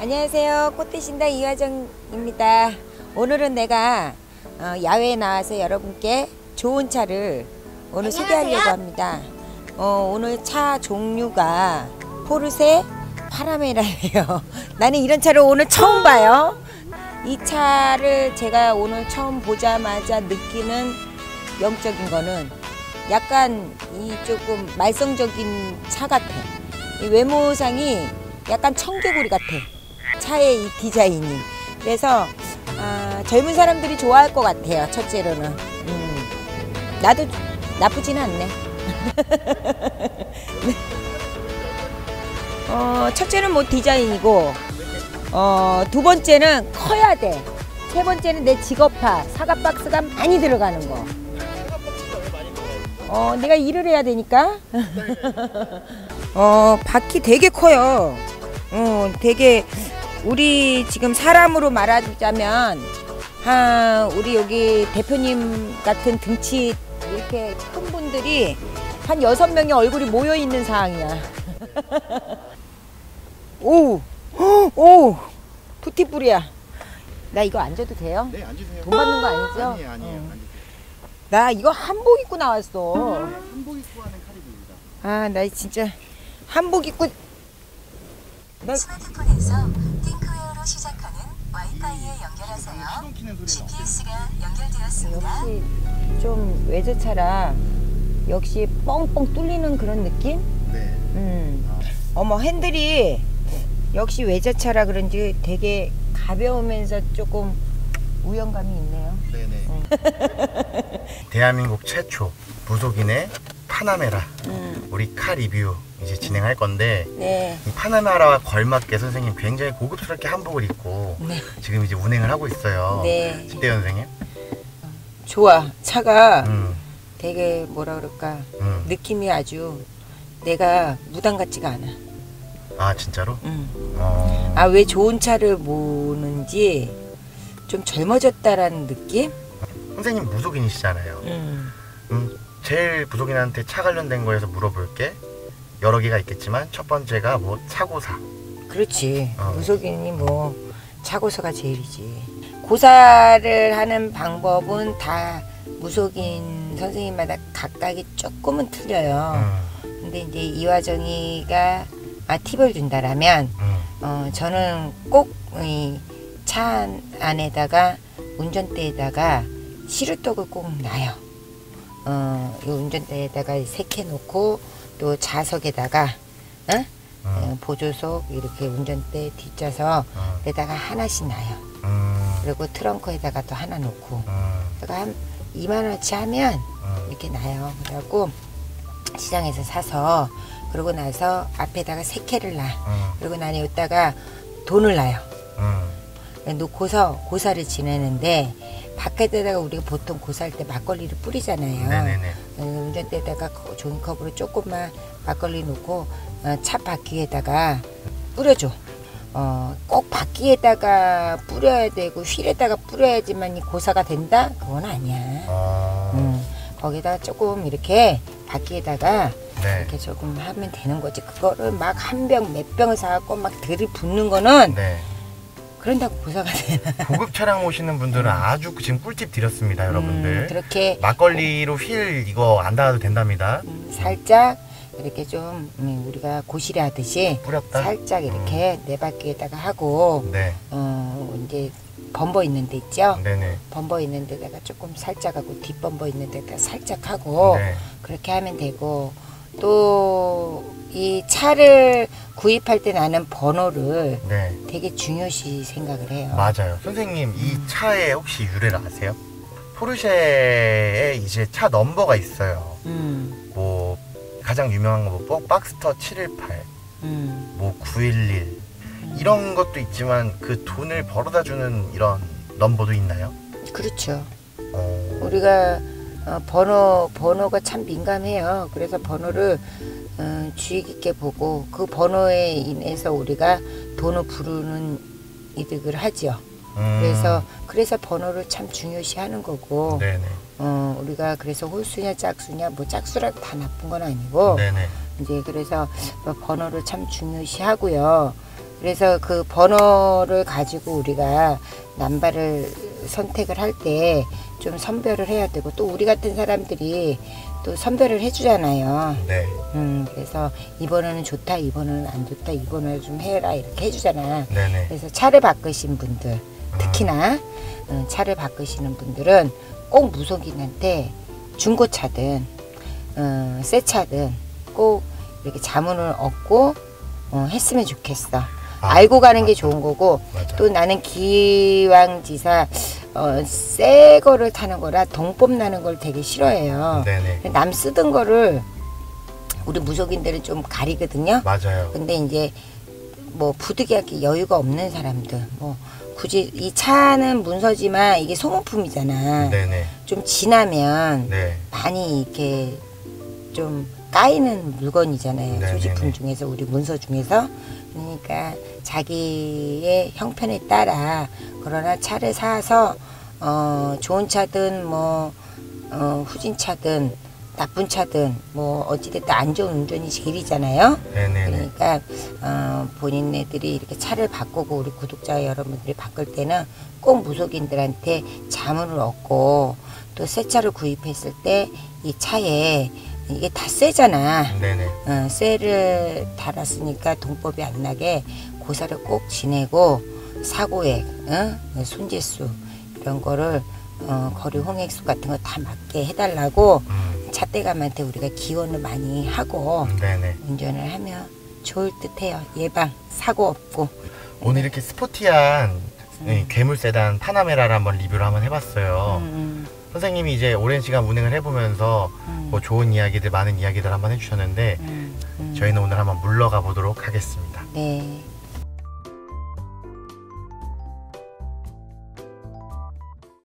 안녕하세요. 꽃대신당 이화정입니다. 오늘은 내가 야외에 나와서 여러분께 좋은 차를 오늘 소개하려고 합니다. 오늘 차 종류가 포르쉐 파나메라예요. 나는 이런 차를 오늘 처음 봐요. 이 차를 제가 오늘 처음 보자마자 느끼는 영적인 거는 약간 이 조금 말썽적인 차 같아. 이 외모상이 약간 청개구리 같아. 차의 이 디자인이. 그래서 젊은 사람들이 좋아할 것 같아요. 첫째로는 나도 나쁘지는 않네. 첫째는 뭐 디자인이고, 두 번째는 커야 돼. 세 번째는 내 직업화, 사각 박스가 많이 들어가는 거. 내가 일을 해야 되니까. 바퀴 되게 커요. 되게 우리 지금 사람으로 말하자면 우리 여기 대표님 같은 등치 이렇게 큰 분들이 한 6명의 얼굴이 모여 있는 상황이야. 오, 푸티뿌리야. 나 이거 앉아도 돼요? 네, 앉으세요. 돈 받는 거 아니죠? 아니에요. 나 이거 한복 입고 나왔어. 한복 입고 하는 카리뷰입니다. 나 진짜 한복 입고. 스마트폰에서 띵크웨어로 시작하는 와이파이에 연결하세요. GPS가 연결되었습니다. 역시 좀 외제차라 역시 뻥뻥 뚫리는 그런 느낌? 네. 어머, 핸들이 역시 외제차라 그런지 되게 가벼우면서 조금 우연감이 있네요. 네네. 대한민국 최초 무속인의 파나메라 우리 카리뷰 이제 진행할 건데, 네. 이 파나메라와 걸맞게 선생님 굉장히 고급스럽게 한복을 입고, 네. 지금 이제 운행을 하고 있어요. 네. 김대현 선생님 좋아. 차가 되게 뭐라 그럴까, 느낌이 아주 내가 무당 같지가 않아. 아, 진짜로? 왜 좋은 차를 보는지 좀 젊어졌다라는 느낌? 선생님 무속인이시잖아요. 제일 무속인한테 차 관련된 거에서 물어볼게. 여러 개가 있겠지만 첫 번째가 뭐 차고사. 그렇지. 무속인이 뭐 차고사가 제일이지. 고사를 하는 방법은 다 무속인 선생님마다 각각이 조금은 틀려요. 근데 이제 이화정이가 팁을 준다라면, 저는 꼭 이 차 안에다가 운전대에다가 시루떡을 꼭 놔요. 이 운전대에다가 색해 놓고 또 좌석에다가 보조석 이렇게 운전대 뒷좌석 에다가 하나씩 놔요. 그리고 트렁크에다가 또 하나 놓고, 그러니까 한 2만원어치 하면 이렇게 놔요. 그래갖고 시장에서 사서, 그러고 나서 앞에다가 색해를 놔. 그리고 나는 여기다가 돈을 놔요. 놓고서 고사를 지내는데, 바깥에다가 우리가 보통 고사할 때 막걸리를 뿌리잖아요. 네네네. 운전대에다가 종이컵으로 조금만 막걸리 놓고 차 바퀴에다가 뿌려줘. 꼭 바퀴에다가 뿌려야 되고 휠에다가 뿌려야지만 이 고사가 된다? 그건 아니야. 거기다가 조금 이렇게 바퀴에다가, 네. 이렇게 조금 하면 되는 거지. 그거를 막 한 병, 몇 병을 사갖고 막 들이붓는 거는, 네. 그런다고 고사가 되나? 고급 차량 오시는 분들은 아주 지금 꿀팁 드렸습니다, 여러분들. 그렇게 막걸리로 휠 이거 안 닿아도 된답니다. 살짝 이렇게 좀 우리가 고시리 하듯이 뿌렸다? 살짝 이렇게 네 바퀴에다가 하고, 네. 이제 범버 있는 데 있죠? 네네. 범버 있는 데다가 조금 살짝 하고, 뒷범버 있는 데다가 살짝 하고, 네. 그렇게 하면 되고, 또 이 차를 구입할 때 나는 번호를, 네. 되게 중요시 생각을 해요. 맞아요. 선생님, 이 차의 혹시 유래를 아세요? 포르쉐에 이제 차 넘버가 있어요. 뭐 가장 유명한 거 뭐 박스터 718, 뭐 911 이런 것도 있지만 그 돈을 벌어다 주는 이런 넘버도 있나요? 그렇죠. 우리가 번호가 참 민감해요. 그래서 번호를 주의 깊게 보고 그 번호에 인해서 우리가 돈을 부르는 이득을 하죠. 그래서 번호를 참 중요시하는 거고, 네네. 우리가 그래서 홀수냐 짝수냐, 뭐 짝수라 다 나쁜 건 아니고, 네네. 이제 그래서 번호를 참 중요시하고요. 그래서 그 번호를 가지고 우리가 남발을 선택을 할 때 좀 선별을 해야 되고, 또 우리 같은 사람들이 또 선별을 해주잖아요. 네. 그래서 이번호는 좋다, 이번호는 안 좋다, 이번호를 좀 해라 이렇게 해주잖아. 네네. 그래서 차를 바꾸신 분들, 특히나 차를 바꾸시는 분들은 꼭 무속인한테 중고차든 새 차든 꼭 이렇게 자문을 얻고 했으면 좋겠어. 알고 가는 게 좋은 거고. 맞아. 또 나는 기왕지사 새 거를 타는 거라 동법 나는 걸 되게 싫어해요. 네네. 남 쓰던 거를 우리 무속인들은 좀 가리거든요. 맞아요. 근데 이제 뭐 부득이하게 여유가 없는 사람들, 뭐 굳이 이 차는 문서지만 이게 소모품이잖아. 네네. 좀 지나면 네. 많이 이렇게 좀 까이는 물건이잖아요. 네네네. 소지품 중에서 우리 문서 중에서. 그러니까 자기의 형편에 따라, 그러나 차를 사서 좋은 차든 뭐 후진 차든 나쁜 차든 뭐 어찌됐든 안 좋은 운전이 제일이잖아요. 네네네. 그러니까 본인네들이 이렇게 차를 바꾸고 우리 구독자 여러분들이 바꿀 때는 꼭 무속인들한테 자문을 얻고, 또 새 차를 구입했을 때 이 차에 이게 다 쇠잖아. 쇠를 달았으니까 동법이 안 나게 고사를 꼭 지내고, 사고액, 손재수 이런 거를 거리 홍액수 같은 거 다 맞게 해달라고 차대감한테 우리가 기원을 많이 하고. 네네. 운전을 하면 좋을 듯해요. 예방 사고 없고. 오늘 이렇게 스포티한 괴물 세단 파나메라를 한번 리뷰를 한번 해봤어요. 선생님이 이제 오랜 시간 운행을 해보면서 뭐 좋은 이야기들, 많은 이야기들 한번 해주셨는데 저희는 오늘 한번 물러가 보도록 하겠습니다. 네.